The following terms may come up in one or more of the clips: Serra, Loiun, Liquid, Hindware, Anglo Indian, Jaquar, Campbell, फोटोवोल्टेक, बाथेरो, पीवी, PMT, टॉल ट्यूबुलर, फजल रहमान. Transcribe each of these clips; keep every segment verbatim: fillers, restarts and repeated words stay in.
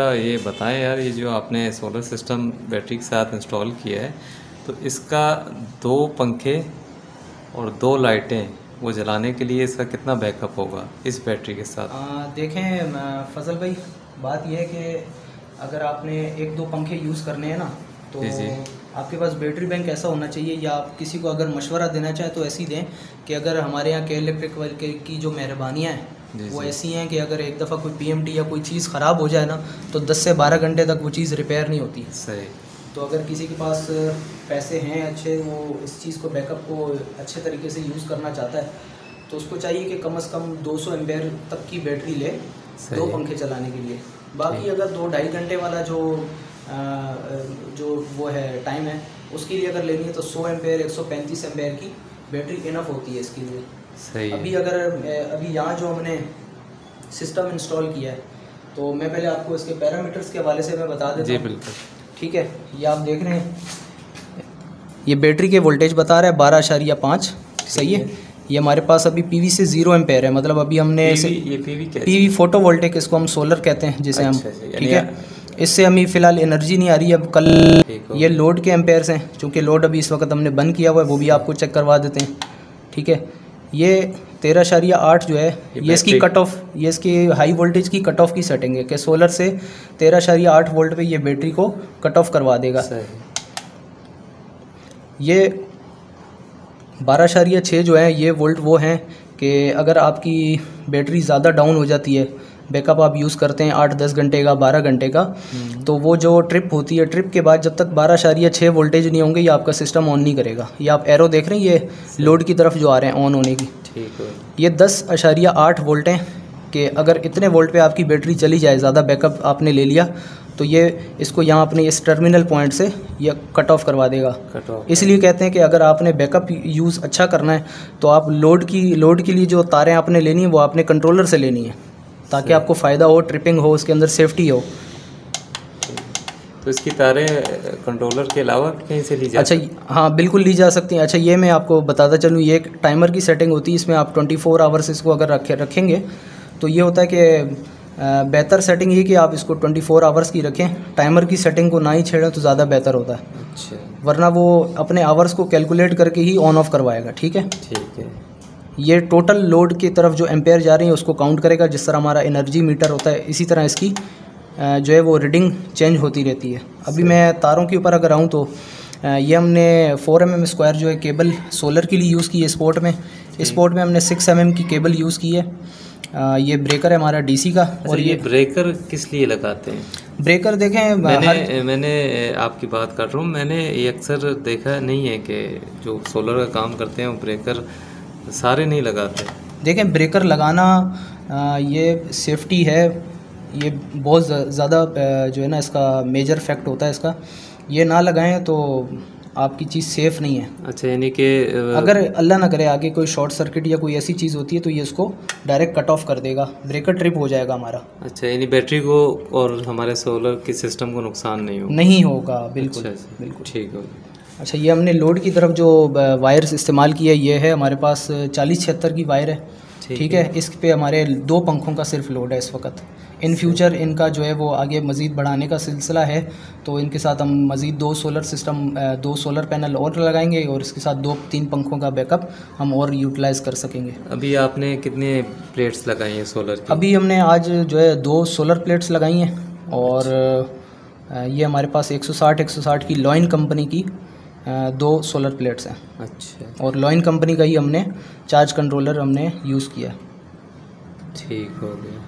ज़रा ये बताएं यार, ये जो आपने सोलर सिस्टम बैटरी के साथ इंस्टॉल किया है तो इसका दो पंखे और दो लाइटें वो जलाने के लिए इसका कितना बैकअप होगा इस बैटरी के साथ? आ, देखें फजल भाई, बात यह है कि अगर आपने एक दो पंखे यूज़ करने हैं ना तो जी जी। आपके पास बैटरी बैंक ऐसा होना चाहिए, या आप किसी को अगर मशवरा देना चाहें तो ऐसी दें कि अगर हमारे यहाँ के इलेक्ट्रिक वाले की जो मेहरबानियाँ हैं वो ऐसी हैं कि अगर एक दफ़ा कोई पीएमटी या कोई चीज़ ख़राब हो जाए ना तो दस से बारह घंटे तक वो चीज़ रिपेयर नहीं होती। सही। तो अगर किसी के पास पैसे हैं अच्छे, वो इस चीज़ को बैकअप को अच्छे तरीके से यूज़ करना चाहता है तो उसको चाहिए कि कम से कम दो सौ एम्पेयर तक की बैटरी ले दो पंखे चलाने के लिए। बाकी अगर दो ढाई घंटे वाला जो आ, जो वो है टाइम है उसके लिए अगर लेनी है तो सौ एम्पेयर एक सौ पैंतीस एम्पेयर की बैटरी इनफ होती है इसके लिए। सही। अभी अगर अभी यहाँ जो हमने सिस्टम इंस्टॉल किया है तो मैं पहले आपको इसके पैरामीटर्स के हवाले से मैं बता देता हूँ। जी बिल्कुल, ठीक है। ये आप देख रहे हैं ये बैटरी के वोल्टेज बता रहा है बारह अशारिया पाँच, सही है। ये हमारे पास अभी पीवी से जीरो एम्पेयर है, मतलब अभी हमने इसे पीवी पीवी फोटोवोल्टेक, इसको हम सोलर कहते हैं जिसे हम, ठीक है। इससे हमें फ़िलहाल एनर्जी नहीं आ रही है। अब कल ये लोड के एम्पेयर्स हैं, चूँकि लोड अभी इस वक्त हमने बंद किया हुआ है, वो भी आपको चेक करवा देते हैं, ठीक है। ये तेरह अशारिया आठ जो है ये इसकी कट ऑफ, ये इसकी हाई वोल्टेज की कट ऑफ की सेटिंग है कि सोलर से तेरह अशारिया आठ वोल्ट पे ये बैटरी को कट ऑफ करवा देगा। ये बारह अशारिया छः जो है ये वोल्ट वो हैं कि अगर आपकी बैटरी ज़्यादा डाउन हो जाती है, बैकअप आप यूज़ करते हैं आठ दस घंटे का, बारह घंटे का, तो वो जो ट्रिप होती है, ट्रिप के बाद जब तक बारह अशारिया छः वोल्टेज नहीं होंगे ये आपका सिस्टम ऑन नहीं करेगा। ये आप एरो देख रहे हैं, ये लोड की तरफ जो आ रहे हैं ऑन होने की, ठीक है। ये दस अशारिया आठ वोल्ट हैं कि अगर इतने वोल्ट पे आपकी बैटरी चली जाए, ज़्यादा बैकअप आपने ले लिया तो ये इसको यहाँ अपने इस टर्मिनल पॉइंट से यह कट ऑफ करवा देगा। कट ऑफ इसलिए कहते हैं कि अगर आपने बैकअप यूज़ अच्छा करना है तो आप लोड की लोड के लिए जो तारें आपने लेनी है वो आपने कंट्रोलर से लेनी है ताकि आपको फ़ायदा हो, ट्रिपिंग हो, उसके अंदर सेफ्टी हो। तो इसकी तारें कंट्रोलर के अलावा कहीं से ली जा सकती हैं? अच्छा, हाँ बिल्कुल ली जा सकती हैं। अच्छा, ये मैं आपको बताता चलूँ, ये एक टाइमर की सेटिंग होती है, इसमें आप चौबीस आवर्स इसको अगर रखे रखेंगे तो ये होता है कि बेहतर सेटिंग ये कि आप इसको चौबीस आवर्स की रखें। टाइमर की सेटिंग को ना ही छेड़ें तो ज़्यादा बेहतर होता है। अच्छा। वरना वो अपने आवर्स को कैलकुलेट करके ही ऑन ऑफ करवाएगा, ठीक है। ठीक है। ये टोटल लोड की तरफ जो एम्पेयर जा रही है उसको काउंट करेगा। जिस तरह हमारा एनर्जी मीटर होता है इसी तरह इसकी जो है वो रीडिंग चेंज होती रहती है। अभी मैं तारों के ऊपर अगर आऊँ तो ये हमने फोर एम एम स्क्वायर जो है केबल सोलर के लिए यूज़ की है स्पोर्ट में। स्पोर्ट में हमने सिक्स एम एम की केबल यूज़ की है। ये ब्रेकर है हमारा डीसी का। और ये ब्रेकर किस लिए लगाते हैं? ब्रेकर देखें, मैंने मैंने आपकी बात कर रहा हूँ, मैंने ये अक्सर देखा नहीं है कि जो सोलर का काम करते हैं वो ब्रेकर सारे नहीं लगाते। देखें ब्रेकर लगाना आ, ये सेफ्टी है, ये बहुत ज़्यादा जो है ना इसका मेजर फैक्ट होता है इसका। ये ना लगाएं तो आपकी चीज़ सेफ़ नहीं है। अच्छा, यानी कि अगर अल्लाह ना करे आगे कोई शॉर्ट सर्किट या कोई ऐसी चीज़ होती है तो ये उसको डायरेक्ट कट ऑफ कर देगा, ब्रेकर ट्रिप हो जाएगा हमारा। अच्छा, यानी बैटरी को और हमारे सोलर के सिस्टम को नुकसान नहीं होगा? नहीं होगा, बिल्कुल बिल्कुल, ठीक हो। अच्छा, ये हमने लोड की तरफ जो वायर्स इस्तेमाल किया ये है हमारे पास चालीस छिहत्तर की वायर है, ठीक है। इस पे हमारे दो पंखों का सिर्फ लोड है इस वक्त। इन फ्यूचर इनका जो है वो आगे मज़ीद बढ़ाने का सिलसिला है, तो इनके साथ हम मज़ीद दो सोलर सिस्टम दो सोलर पैनल और लगाएंगे और इसके साथ दो तीन पंखों का बैकअप हम और यूटिलाइज़ कर सकेंगे। अभी आपने कितने प्लेट्स लगाई हैं सोलर की? अभी हमने आज जो है दो सोलर प्लेट्स लगाई हैं और ये हमारे पास एक सौ साठ एक सौ साठ की लॉइन कंपनी की दो सोलर प्लेट्स हैं। अच्छा। और लॉइन कंपनी का ही हमने चार्ज कंट्रोलर हमने यूज़ किया। ठीक हो गया।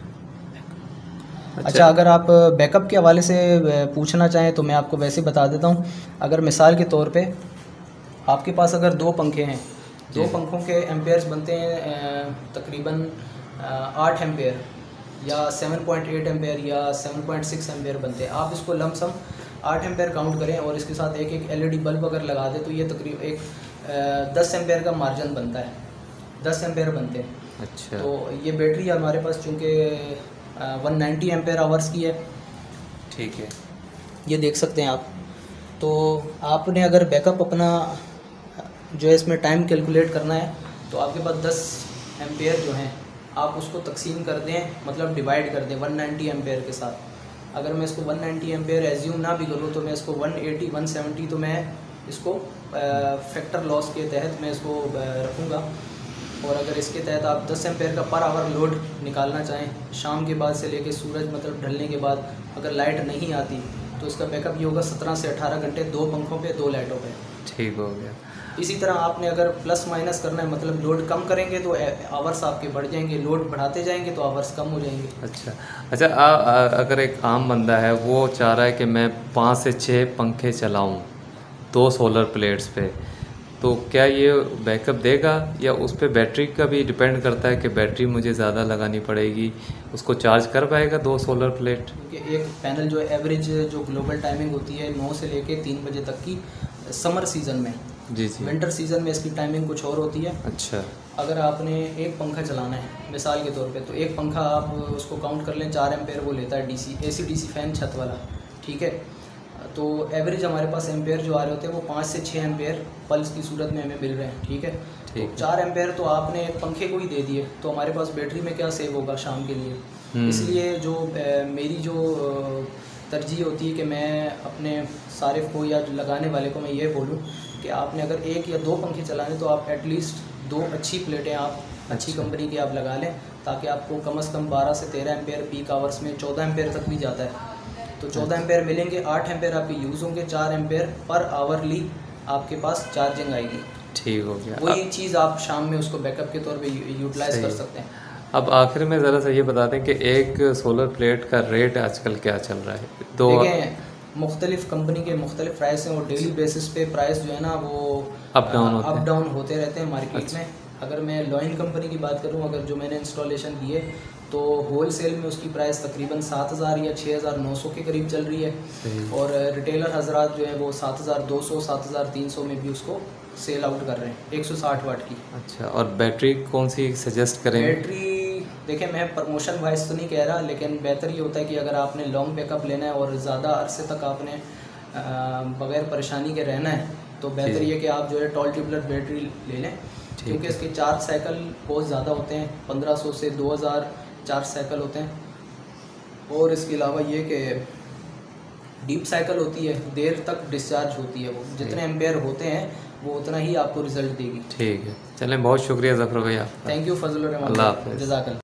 अच्छा, अच्छा अगर आप बैकअप के हवाले से पूछना चाहें तो मैं आपको वैसे बता देता हूं। अगर मिसाल के तौर पे आपके पास अगर दो पंखे हैं, दो पंखों के एम्पेयर्स बनते हैं तकरीबन आठ एम्पेयर या सेवन पॉइंट एट एम्पेयर या सेवन पॉइंट सिक्स एम्पेयर बनते हैं। आप इसको लमसम आठ एम्पेयर काउंट करें और इसके साथ एक एक एलईडी बल्ब अगर लगा दे तो ये तकरीबन एक दस एम्पेयर का मार्जिन बनता है, दस एम्पेयर बनते हैं। अच्छा। तो ये बैटरी हमारे पास चूँकि वन नाइन्टी एम्पेयर आवर्स की है, ठीक है। ये देख सकते हैं आप। तो आपने अगर बैकअप अपना जो है इसमें टाइम कैलकुलेट करना है तो आपके पास दस एम्पेयर जो हैं आप उसको तकसीम कर दें, मतलब डिवाइड कर दें वन नाइन्टी एम्पेयर के साथ, अगर मैं इसको वन नाइन्टी एम्पेयर एज्यूम ना भी करूँ तो मैं इसको वन एटी वन सेवेंटी तो मैं इसको फैक्टर लॉस के तहत मैं इसको रखूँगा। और अगर इसके तहत आप दस एम्पेयर का पर आवर लोड निकालना चाहें शाम के बाद से लेकर सूरज मतलब ढलने के बाद अगर लाइट नहीं आती तो इसका बैकअप ये होगा सत्रह से अठारह घंटे दो पंखों पे दो लाइटों पे। ठीक हो गया। इसी तरह आपने अगर प्लस माइनस करना है मतलब लोड कम करेंगे तो आवर्स आपके बढ़ जाएंगे, लोड बढ़ाते जाएंगे तो आवर्स कम हो जाएंगे। अच्छा अच्छा आ, आ, अगर एक आम बंदा है वो चाह रहा है कि मैं पाँच से छः पंखे चलाऊं दो सोलर प्लेट्स पे, तो क्या ये बैकअप देगा या उस पर बैटरी का भी डिपेंड करता है कि बैटरी मुझे ज़्यादा लगानी पड़ेगी, उसको चार्ज कर पाएगा दो सोलर प्लेट? एक पैनल जो एवरेज जो ग्लोबल टाइमिंग होती है नौ से लेकर तीन बजे तक की समर सीज़न में, जी जी विंटर सीज़न में इसकी टाइमिंग कुछ और होती है। अच्छा अगर आपने एक पंखा चलाना है मिसाल के तौर पे तो एक पंखा आप उसको काउंट कर लें चार एम्पेयर वो लेता है डीसी एसी डीसी फैन छत वाला, ठीक है। तो एवरेज हमारे पास एम्पेयर जो आ रहे होते हैं वो पाँच से छः एम्पेयर पल्स की सूरत में हमें मिल रहे हैं, ठीक है। तो चार एम्पेयर तो आपने एक पंखे को ही दे दिए तो हमारे पास बैटरी में क्या सेव होगा शाम के लिए। इसलिए जो मेरी जो तरजीह होती है कि मैं अपने सारिफ को या लगाने वाले को मैं ये बोलूँ कि आपने अगर एक या दो पंखे चलाने तो आप एटलीस्ट दो अच्छी प्लेटें आप अच्छी कंपनी की आप लगा लें ताकि आपको कम से कम बारह से तेरह एम्पेयर पीक आवर्स में चौदह एम्पेयर तक भी जाता है तो चौदह एम्पेयर मिलेंगे, आठ एम्पेयर आपके यूज़ होंगे, चार एम्पेयर पर आवरली आपके पास चार्जिंग आएगी। ठीक हो गया। वही चीज़ आप शाम में उसको बैकअप के तौर पर यूटिलाइज कर सकते हैं। अब आखिर में ज़रा सा ये बता दें कि एक सोलर प्लेट का रेट आजकल क्या चल रहा है? तो मुख्तलिफ कंपनी के मुख्तलिफ प्राइस हैं और डेली बेसिस पे प्राइस जो है ना वो अप डाउन होते, अप डाउन होते रहते हैं मार्केट। अच्छा। में अगर मैं लॉइन कंपनी की बात करूं अगर जो मैंने इंस्टॉलेशन दिए तो होल सेल में उसकी प्राइस तकरीबन सात हज़ार या छः हज़ार नौ सौ के करीब चल रही है और रिटेलर हजरात जो है वो सात हज़ार दो सौ सात हज़ार तीन सौ में भी उसको सेल आउट कर रहे हैं एक सौ साठ वाट की। अच्छा और बैटरी कौन सी सजेस्ट करें? बैटरी देखिए मैं प्रमोशन वाइज तो नहीं कह रहा लेकिन बेहतर ये होता है कि अगर आपने लॉन्ग बैकअप लेना है और ज़्यादा अरसे तक आपने बगैर परेशानी के रहना है तो बेहतर ये कि आप जो है टॉल ट्यूबुलर बैटरी ले लें क्योंकि इसके चार्ज साइकिल बहुत ज़्यादा होते हैं पंद्रह सौ से दो हज़ार चार्ज साइकिल होते हैं। और इसके अलावा ये कि डीप साइकिल होती है देर तक डिस्चार्ज होती है, वो जितने एम्पेयर होते हैं वो उतना ही आपको रिजल्ट देगी। ठीक है चलें, बहुत शुक्रिया ज़फ़र भैया, थैंक यू फजल रहमान, जज़ाकल्लाह।